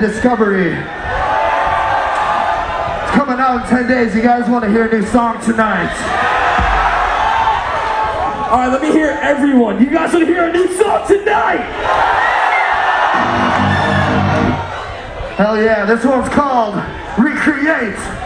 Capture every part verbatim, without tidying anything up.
Discovery. It's coming out in ten days. You guys want to hear a new song tonight? All right, let me hear everyone. You guys want to hear a new song tonight? Hell yeah, this one's called Recreate. Right,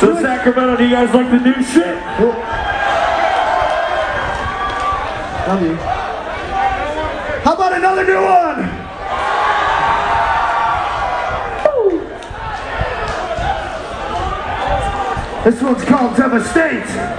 So Sacramento, do you guys like the new shit? Cool. Love you. How about another new one? Woo. This one's called Devastate.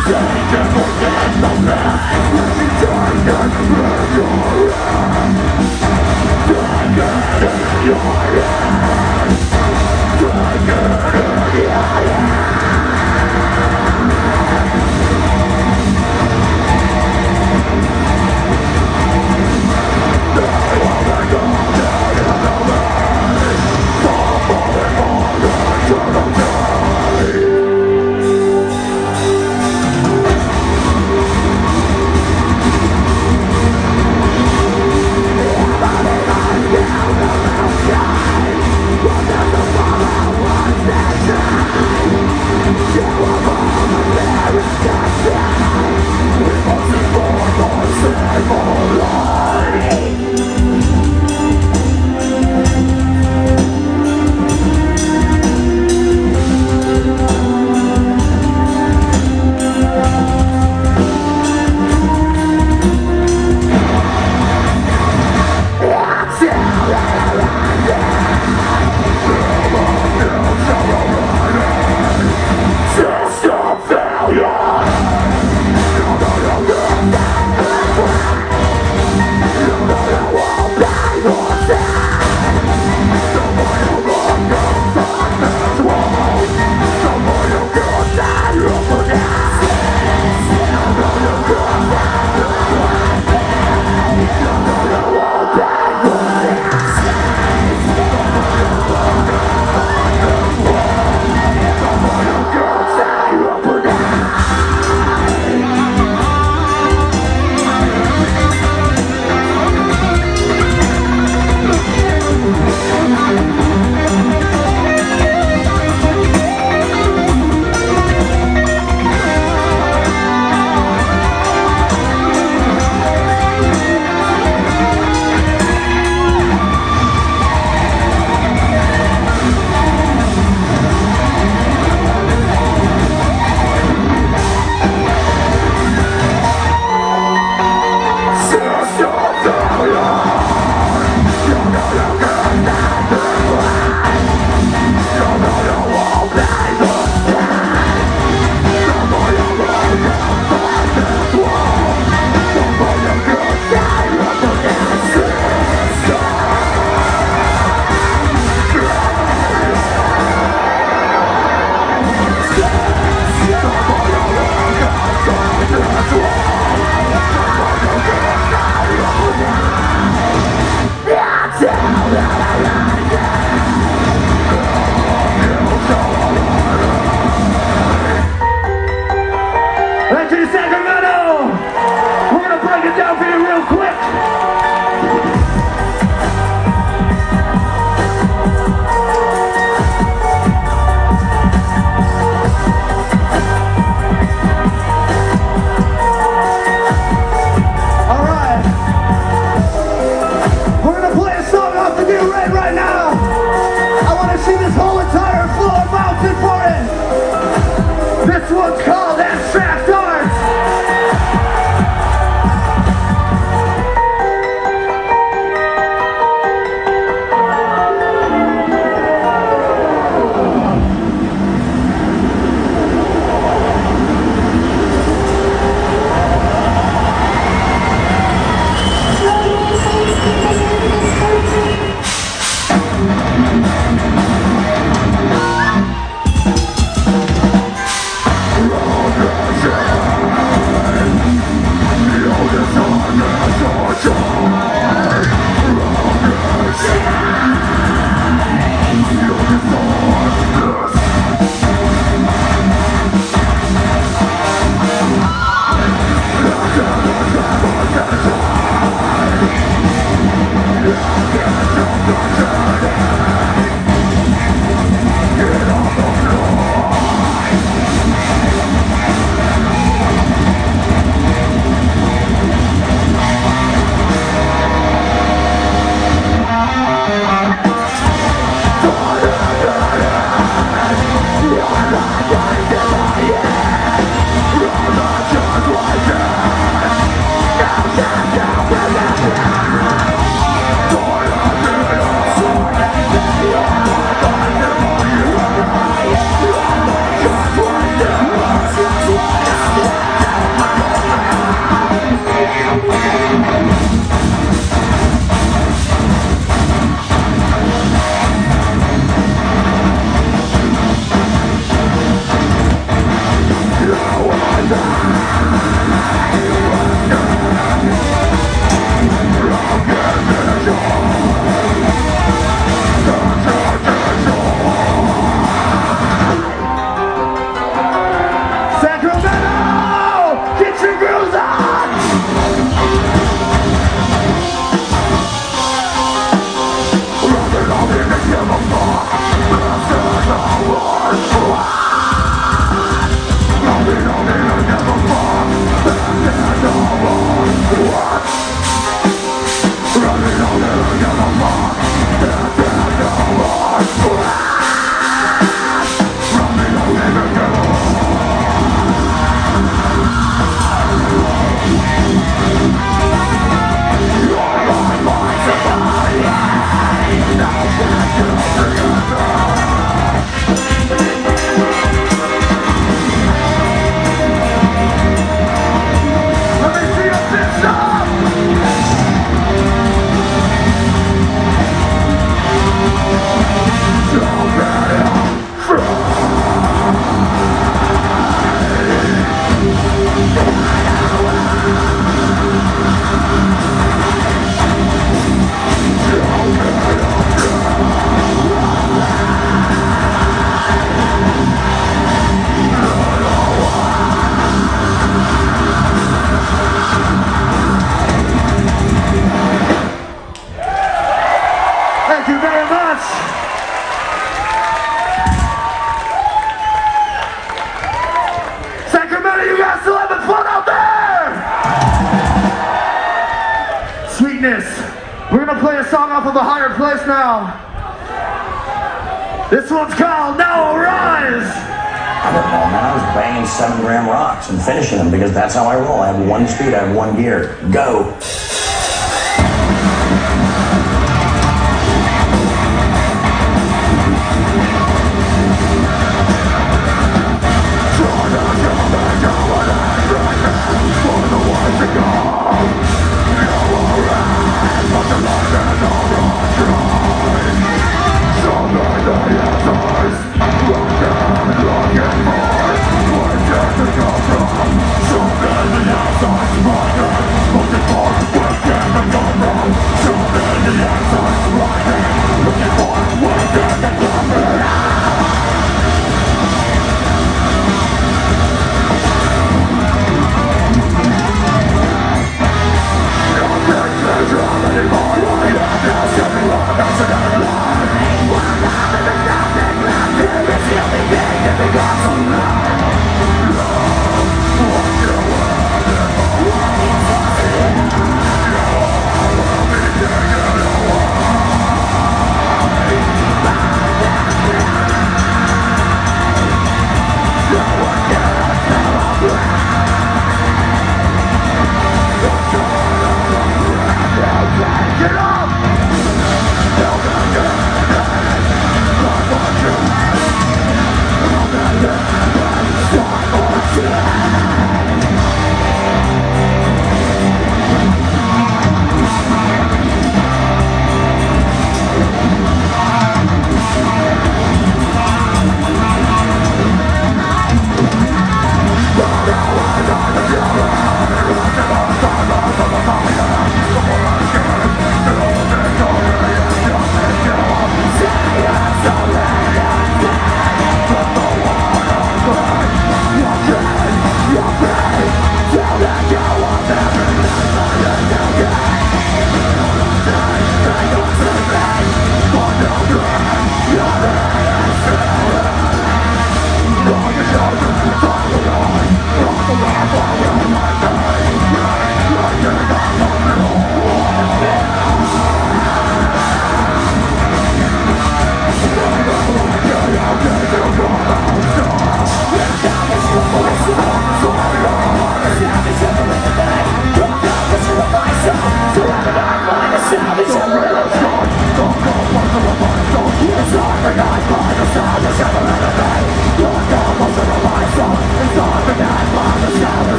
Down, down, down, down. Sacramento, you guys still having fun out there? Sweetness. We're gonna play a song off of A Higher Place now. This one's called No Rise. I don't know, man, I was banging seven gram rocks and finishing them because that's how I roll. I have one speed, I have one gear. Go. Sometimes the outside's my guide, looking for the best.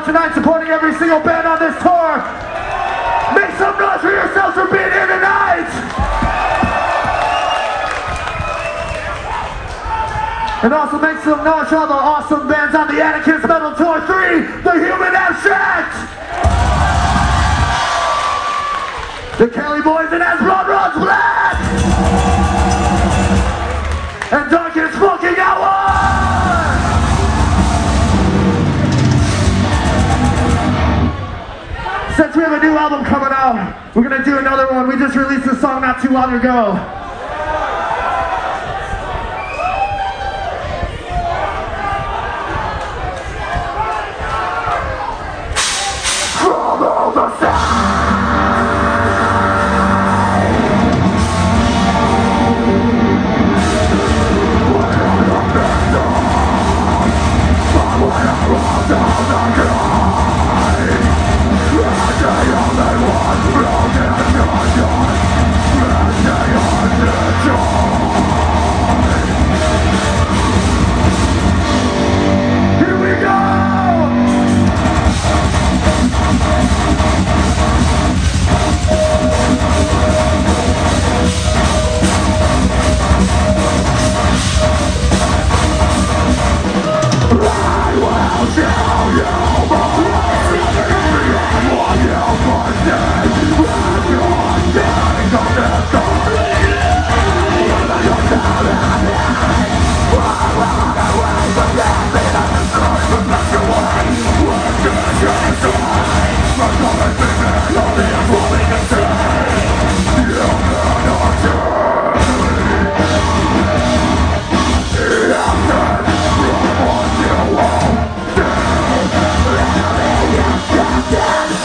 out tonight supporting every single band on this tour. Make some noise for yourselves for being here tonight. And also make some noise for all the awesome bands on the Atticus Metal Tour three, the Human Abstract, the Kelly Boys and As Blood Runs Black, and Dunkin' Smoking Hour. Since we have a new album coming out, we're gonna do another one. We just released a song not too long ago. From the side. They only want broken millions, and they are destroyed. Here we go! I will tell you more. One you for dead, when you're dead, don't destroy. When you're down and high, I walk away from that thing I destroy. But not your way, when you're just destroyed. But all the things that you'll be avoiding to say, you cannot die. After, before you won't die. Death, death,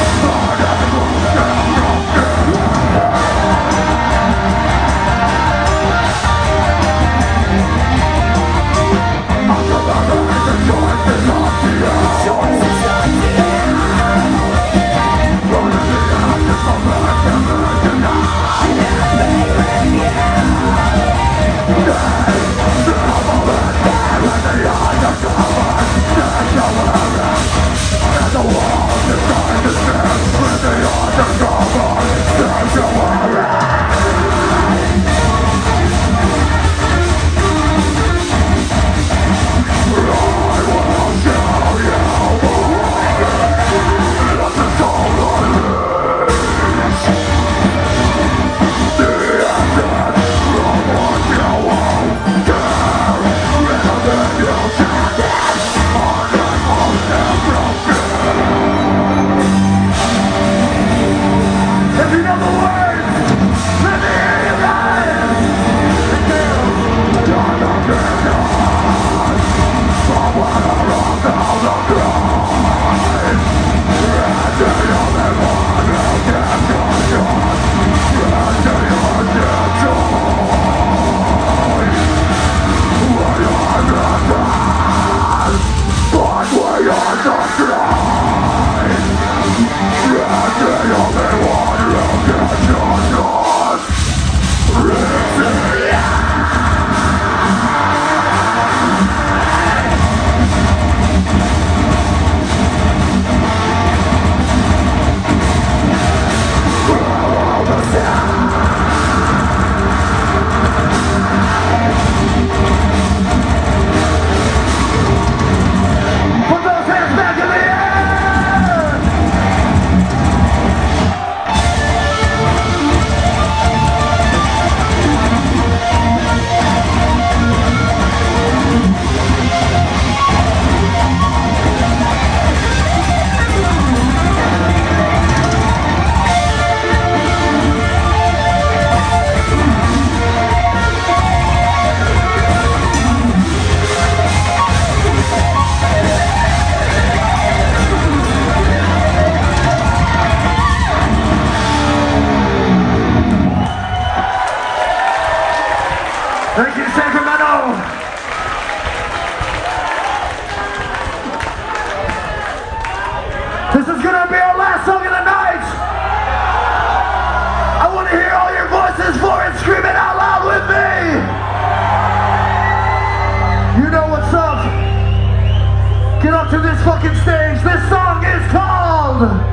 to this this fucking stage. This song is called...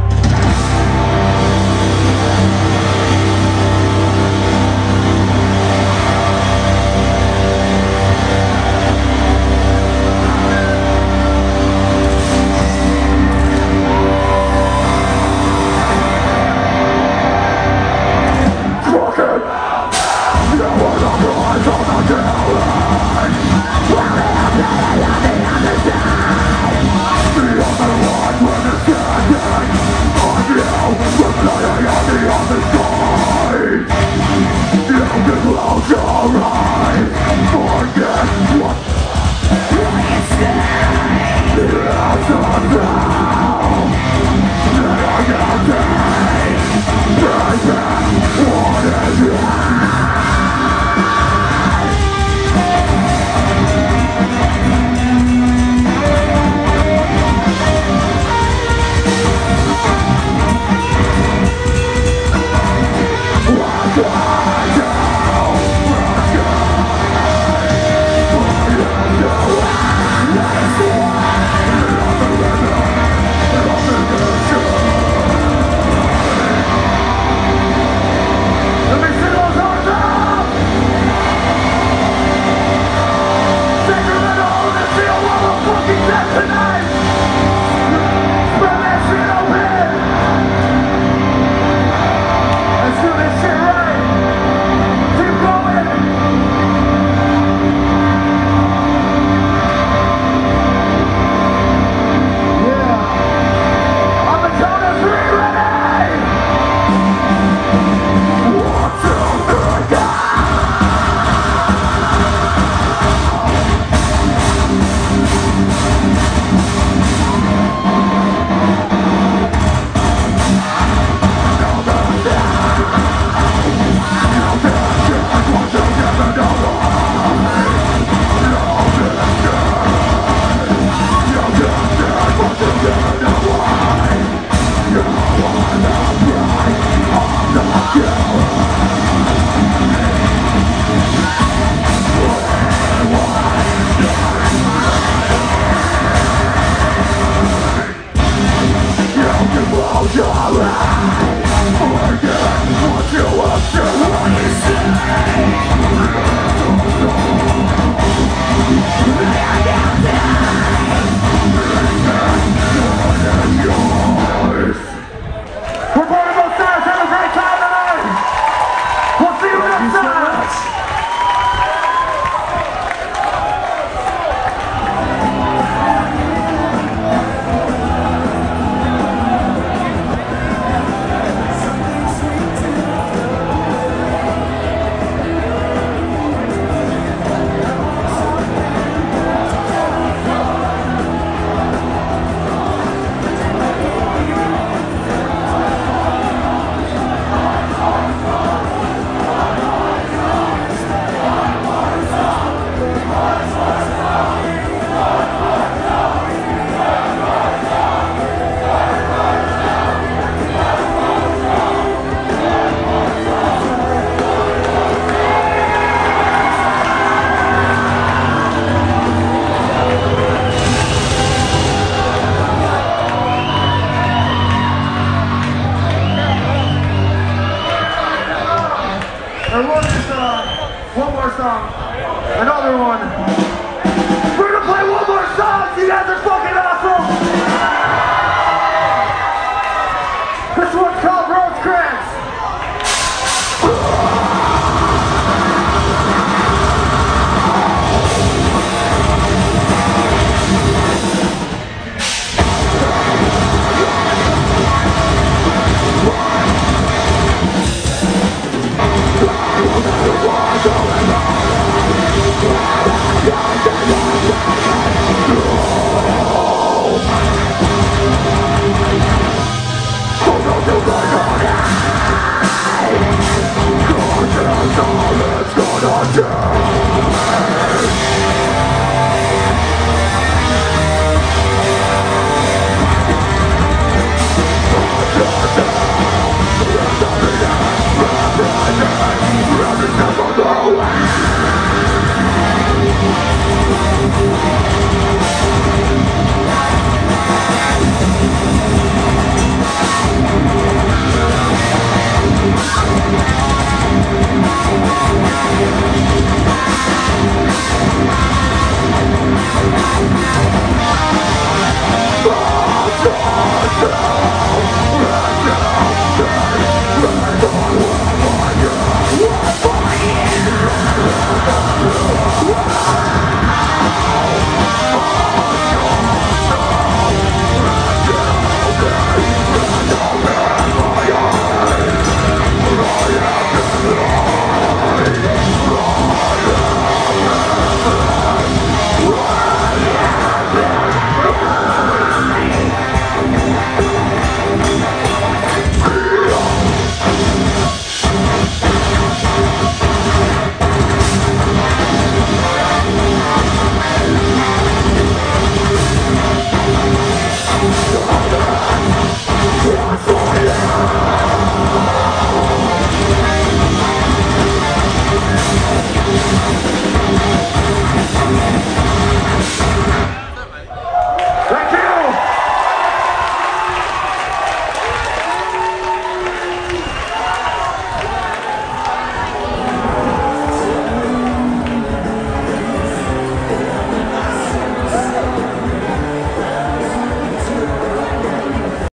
Yeah!